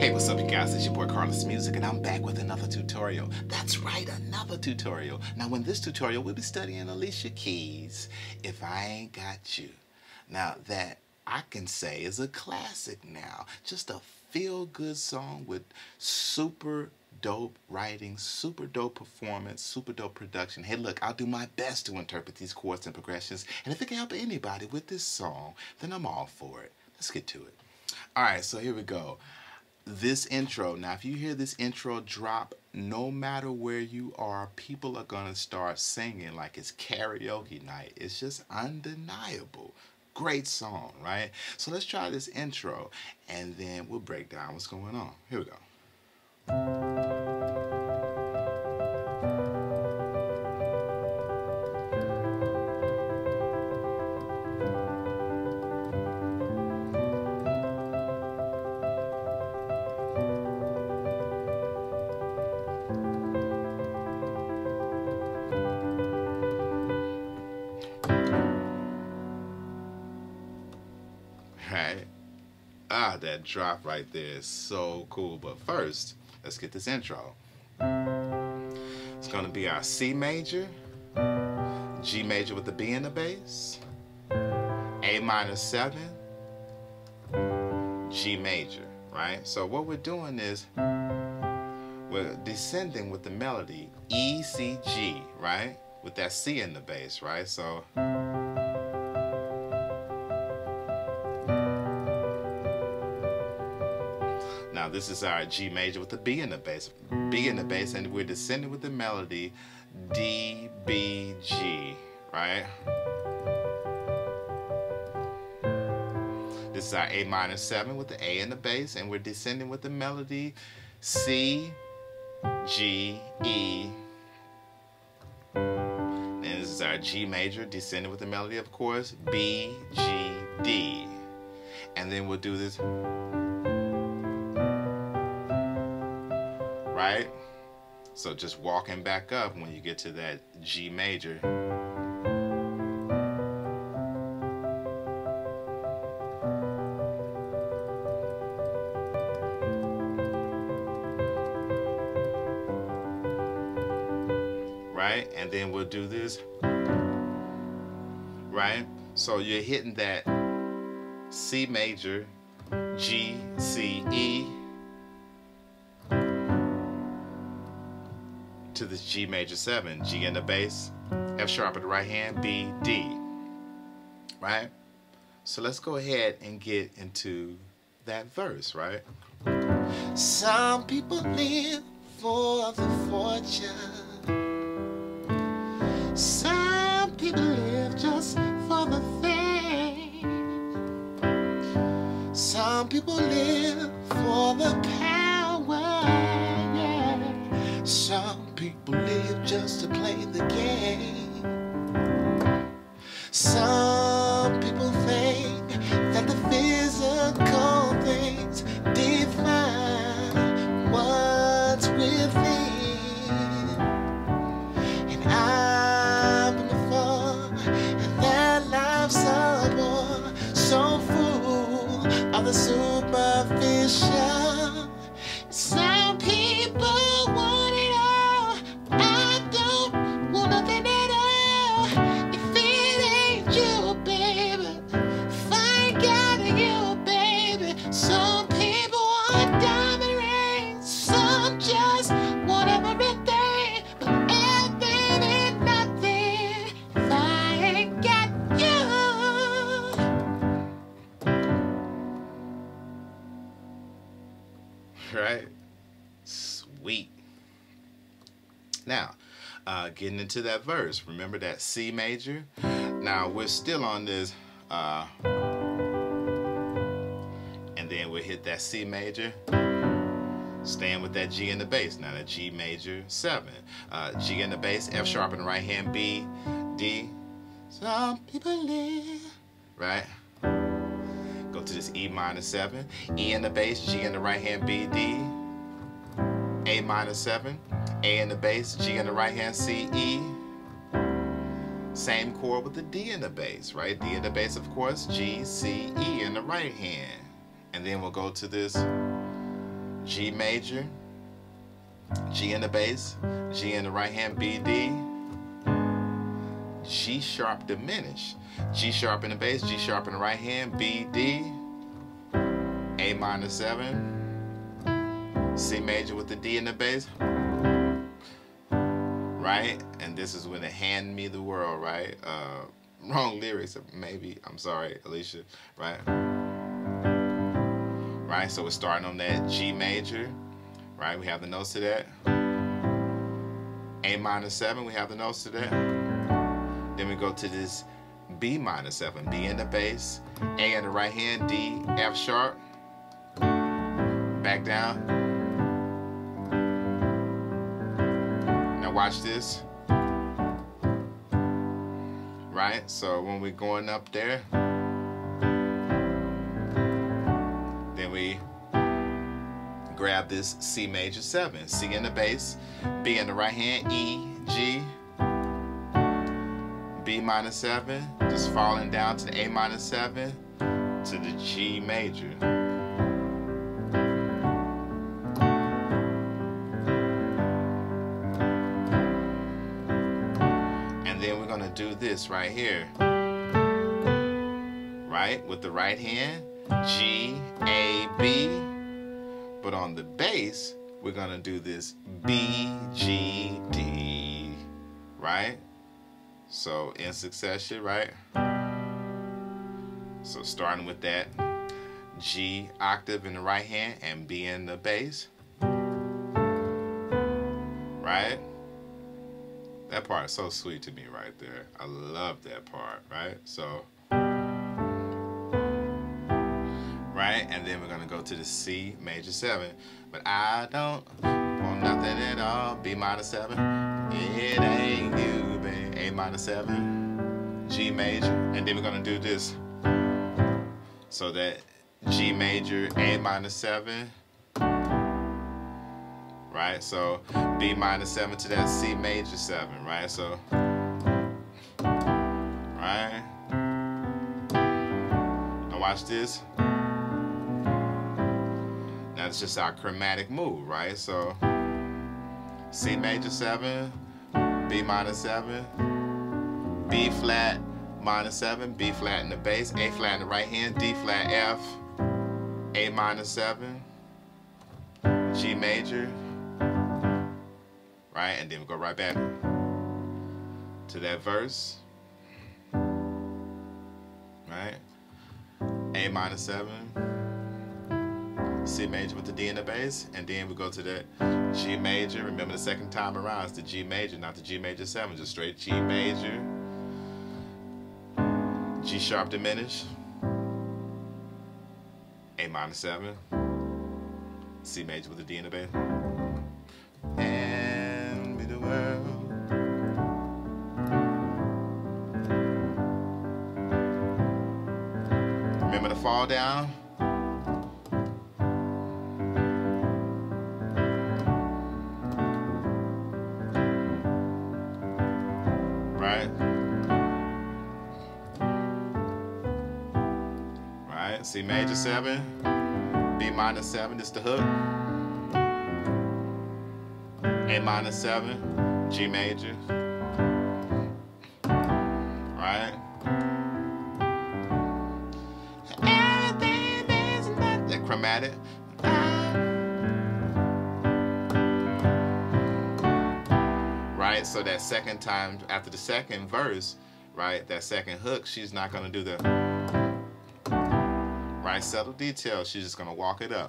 Hey, what's up, you guys? It's your boy Karlis Music, and I'm back with another tutorial. That's right, another tutorial. Now, in this tutorial, we'll be studying Alicia Keys' If I Ain't Got You. Now, that I can say is a classic now. Just a feel-good song with super dope writing, super dope performance, super dope production. Hey, look, I'll do my best to interpret these chords and progressions, and if it can help anybody with this song, then I'm all for it. Let's get to it. All right, so here we go. This intro, now if you hear this intro drop, no matter where you are, people are gonna start singing like it's karaoke night. It's just undeniable. Great song, right? So let's try this intro and then we'll break down what's going on. Here we go. Right? Ah, that drop right there is so cool. But first, let's get this intro. It's gonna be our C major, G major with the B in the bass, A minor 7, G major, right? So what we're doing is we're descending with the melody E, C, G, right? With that C in the bass, right? So now this is our G major with the B in the bass, and we're descending with the melody D, B, G, right? This is our A minor 7 with the A in the bass, and we're descending with the melody C, G, E. And this is our G major, descending with the melody, of course, B, G, D. And then we'll do this, right? So just walking back up when you get to that G major. Right? And then we'll do this. Right? So you're hitting that C major, G, C, E, to this G major 7, G in the bass, F sharp at the right hand, B, D, right? So let's go ahead and get into that verse, right? Some people live for the fortune. Some people live just for the fame. Some people live for the power. Some people live just to play the game. Some people think that the physical things define what's within. And I'm in the fall, and that life's a war. So full of the superficial. Some people right? Sweet. Now, getting into that verse, remember that C major? Now, we're still on this, and then we'll hit that C major, staying with that G in the bass, now that G major 7. G in the bass, F sharp in the right hand, B, D. Some people live, right? Go to this E minor 7, E in the bass, G in the right hand, B, D, A minor 7, A in the bass, G in the right hand, C, E, Same chord with the D in the bass, right? D in the bass, of course, G, C, E in the right hand. And then we'll go to this G major, G in the bass, G in the right hand, B, D, G sharp diminished, G sharp in the bass, G sharp in the right hand, B, D, A minor 7, C major with the D in the bass, right? And this is when the Hand Me the World, right? Wrong lyrics, maybe, I'm sorry, Alicia, right? Right, so we're starting on that G major, right? We have the notes to that. A minor 7, we have the notes to that. Then we go to this B minor 7, B in the bass, A in the right hand, D, F sharp, back down. Now watch this, right? So when we're going up there, then we grab this C major 7, C in the bass, B in the right hand, E, G, B minor 7, just falling down to the A minor 7, to the G major. And then we're going to do this right here, right, with the right hand, G, A, B. But on the bass, we're going to do this B, G, D, right? So in succession, right? So starting with that G octave in the right hand and B in the bass, right? That part is so sweet to me right there. I love that part, right? So, right? And then we're going to go to the C major 7. But I don't want nothing at all. B minor 7. It ain't you, babe. A minor 7. G major. And then we're going to do this. So that G major, A minor 7. Right? So B minor 7 to that C major 7. Right? So, right? Now watch this. That's just our chromatic move, right? So C major 7, B minor 7, B flat minor 7, B flat in the bass, A flat in the right hand, D flat F, A minor 7, G major, right? And then we go right back to that verse, right? A minor 7. C major with the D in the bass, and then we go to that G major. Remember the second time around, it's the G major, not the G major 7, just straight G major, G sharp diminished, A minor 7, C major with the D in the bass, and be the world. Remember the fall down. C major 7, B minor 7, this is the hook, A minor 7, G major, right? Everything is not that chromatic. Right, so that second time, after the second verse, right, that second hook, she's not going to do the subtle detail, she's just gonna walk it up,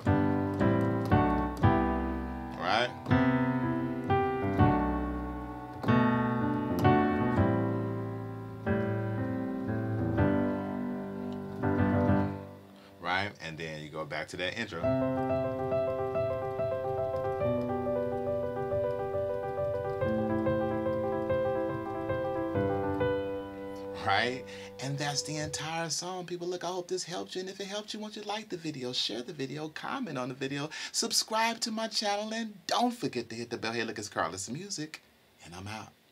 right? Right, and then you go back to that intro. Right? And that's the entire song. People, look, I hope this helped you. And if it helped you, want you to like the video, share the video, comment on the video, subscribe to my channel, and don't forget to hit the bell. Hey, look, it's Karlis Music, and I'm out.